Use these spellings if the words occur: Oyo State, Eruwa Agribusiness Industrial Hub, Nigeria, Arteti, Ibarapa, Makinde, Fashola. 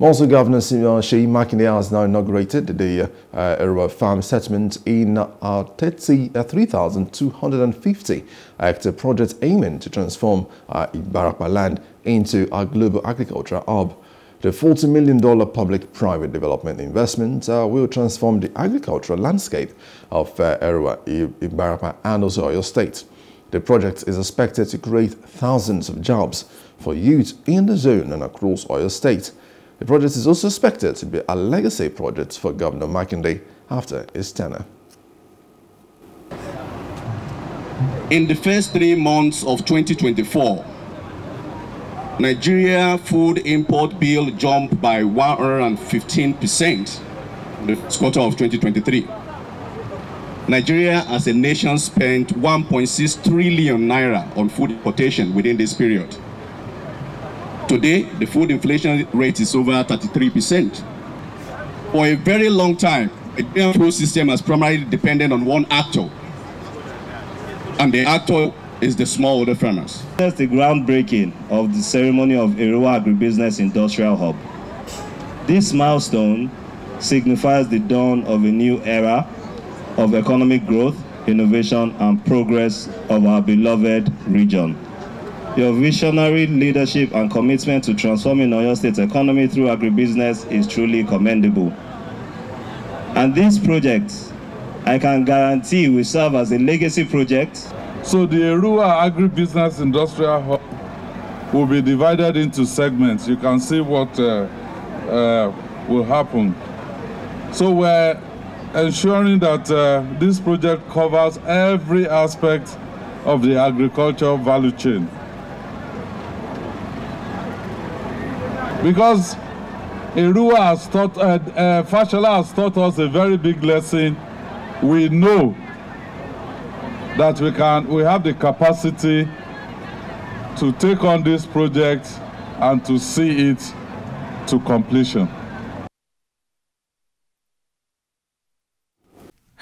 Mosul Governor Makinde has now inaugurated the Eruwa farm settlement in Arteti, 3,250 hectare project aiming to transform Ibarapa land into a global agricultural hub. The $40 million public-private development investment will transform the agricultural landscape of Eruwa, Ibarapa and also Oyo State. The project is expected to create thousands of jobs for youth in the zone and across Oyo State. The project is also expected to be a legacy project for Governor Makinde after his tenure. In the first 3 months of 2024, Nigeria food import bill jumped by 115% in the first quarter of 2023. Nigeria as a nation spent 1.6 trillion naira on food importation within this period. Today, the food inflation rate is over 33%. For a very long time, the Nigerian food system has primarily depended on one actor, and the actor is the smallholder farmers. That's the groundbreaking of the ceremony of Eruwa Agribusiness Industrial Hub. This milestone signifies the dawn of a new era of economic growth, innovation, and progress of our beloved region. Your visionary leadership and commitment to transforming Oyo State's economy through agribusiness is truly commendable. And this project, I can guarantee, will serve as a legacy project. So the Eruwa Agribusiness Industrial Hub will be divided into segments. You can see what will happen. So we're ensuring that this project covers every aspect of the agricultural value chain. Because Eruwa has taught, Fashola has taught us a very big lesson. We know that we have the capacity to take on this project and to see it to completion.